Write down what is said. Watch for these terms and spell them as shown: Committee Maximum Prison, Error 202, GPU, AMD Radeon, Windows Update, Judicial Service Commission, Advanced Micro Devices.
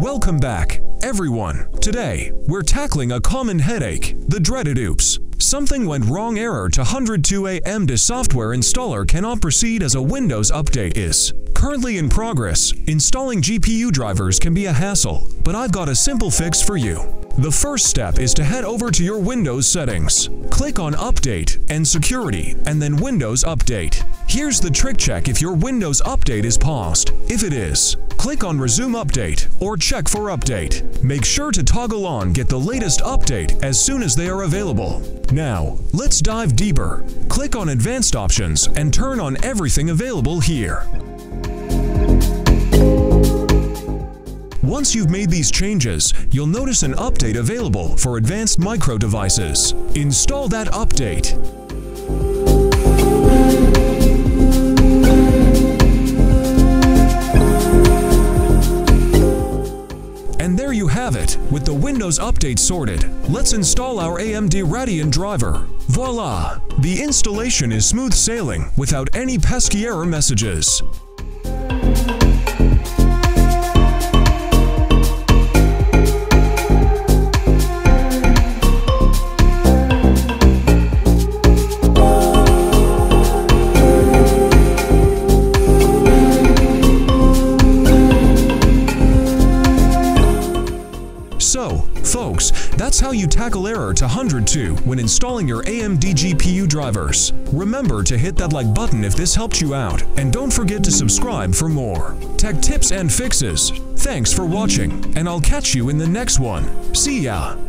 Welcome back, everyone. Today, we're tackling a common headache, the dreaded oops. Something went wrong. Error 202. AMD software installer cannot proceed as a Windows update is currently in progress. Installing GPU drivers can be a hassle, but I've got a simple fix for you. The first step is to head over to your Windows settings. Click on Update and Security, and then Windows Update. Here's the trick: check if your Windows Update is paused. If it is, click on Resume Update or Check for Update. Make sure to toggle on Get the Latest Update as soon as they are available. Now, let's dive deeper. Click on Advanced Options and turn on Everything Available here. Once you've made these changes, you'll notice an update available for Advanced Micro Devices. Install that update. And there you have it, with the Windows Update sorted. Let's install our AMD Radeon driver. Voila! The installation is smooth sailing without any pesky error messages. So, folks, that's how you tackle Error 202 when installing your AMD GPU drivers. Remember to hit that like button if this helped you out, and don't forget to subscribe for more tech tips and fixes. Thanks for watching, and I'll catch you in the next one. See ya!